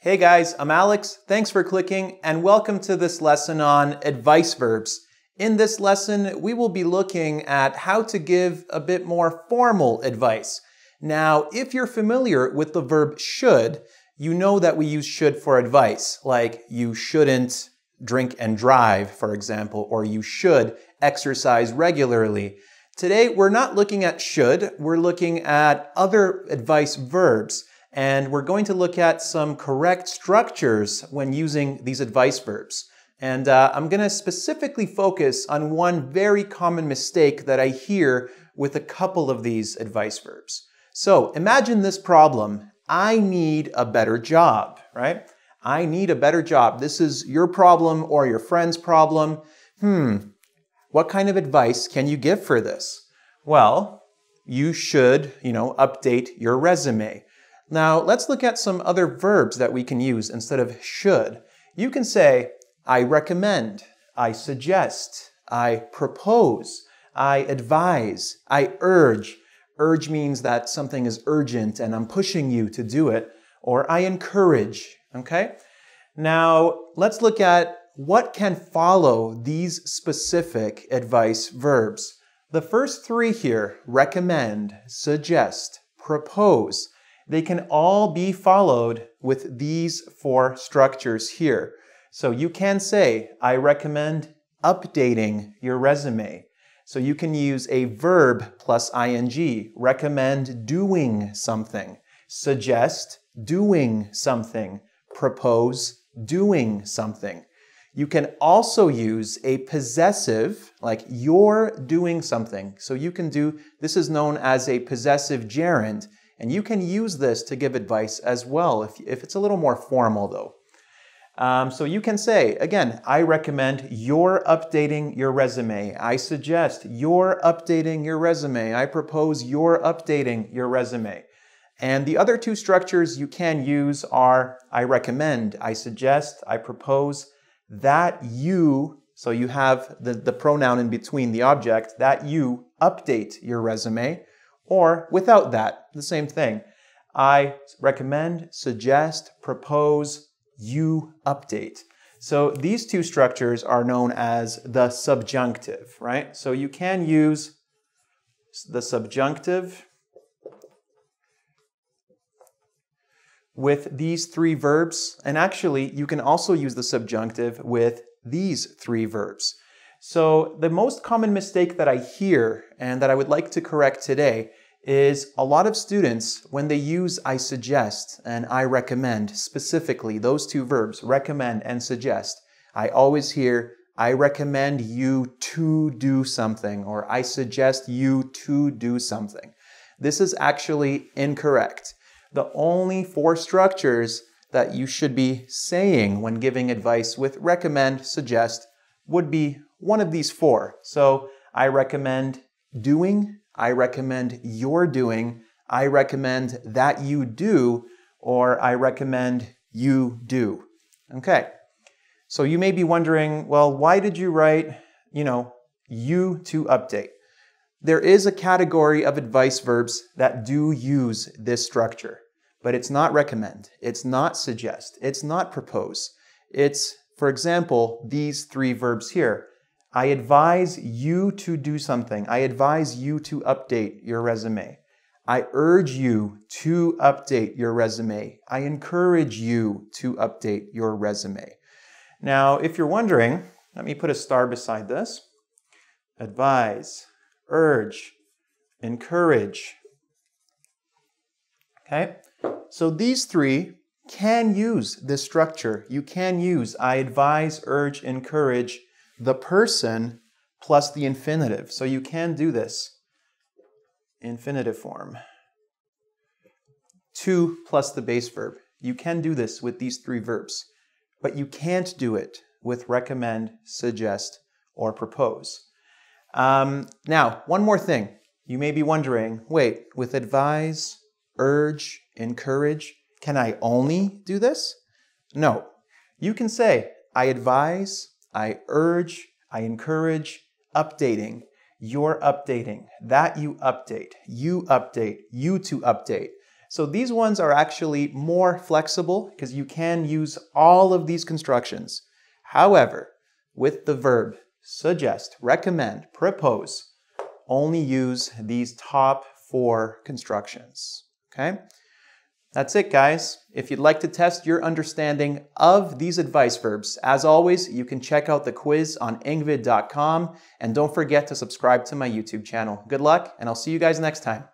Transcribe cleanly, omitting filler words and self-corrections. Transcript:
Hey guys, I'm Alex. Thanks for clicking and welcome to this lesson on advice verbs. In this lesson, we will be looking at how to give a bit more formal advice. Now, if you're familiar with the verb should, you know that we use should for advice, like you shouldn't drink and drive, for example, or you should exercise regularly. Today, we're not looking at should, we're looking at other advice verbs. And we're going to look at some correct structures when using these advice verbs. And I'm going to specifically focus on one very common mistake that I hear with a couple of these advice verbs. So imagine this problem. I need a better job, right? I need a better job. This is your problem or your friend's problem. What kind of advice can you give for this? Well, you should, update your resume. Now, let's look at some other verbs that we can use instead of should. You can say, I recommend, I suggest, I propose, I advise, I urge. Urge means that something is urgent and I'm pushing you to do it. Or I encourage, okay? Now, let's look at what can follow these specific advice verbs. The first three here, recommend, suggest, propose, they can all be followed with these four structures here. So you can say, I recommend updating your resume. So you can use a verb plus ing, recommend doing something, suggest doing something, propose doing something. You can also use a possessive, like you're doing something. So you can do, this is known as a possessive gerund. And you can use this to give advice as well, if it's a little more formal though. So you can say, again, I recommend you're updating your resume. I suggest you're updating your resume. I propose you're updating your resume. And the other two structures you can use are I recommend, I suggest, I propose, that you, so you have the pronoun in between the object, that you update your resume. Or without that, the same thing. I recommend, suggest, propose, you update. So these two structures are known as the subjunctive, right? So you can use the subjunctive with these three verbs. And actually, you can also use the subjunctive with these three verbs. So the most common mistake that I hear and that I would like to correct today is a lot of students, when they use I suggest and I recommend, specifically those two verbs, recommend and suggest, I always hear, I recommend you to do something, or I suggest you to do something. This is actually incorrect. The only four structures that you should be saying when giving advice with recommend, suggest, would be one of these four. So I recommend doing, I recommend you're doing, I recommend that you do, or I recommend you do. Okay. So you may be wondering, well, why did you write, you to update? There is a category of advice verbs that do use this structure, but it's not recommend, it's not suggest, it's not propose. It's, for example, these three verbs here. I advise you to do something. I advise you to update your resume. I urge you to update your resume. I encourage you to update your resume. Now, if you're wondering, let me put a star beside this. Advise, urge, encourage. Okay? So these three can use this structure. You can use I advise, urge, encourage, the person plus the infinitive. So you can do this infinitive form. To plus the base verb. You can do this with these three verbs, but you can't do it with recommend, suggest, or propose. Now, one more thing. You may be wondering, wait, with advise, urge, encourage, can I only do this? No. You can say, I advise, I urge, I encourage, updating, you're updating, that you update, you update, you to update. So these ones are actually more flexible because you can use all of these constructions. However, with the verb suggest, recommend, propose, only use these top four constructions, okay? That's it, guys. If you'd like to test your understanding of these advice verbs, as always, you can check out the quiz on engvid.com, and don't forget to subscribe to my YouTube channel. Good luck, and I'll see you guys next time.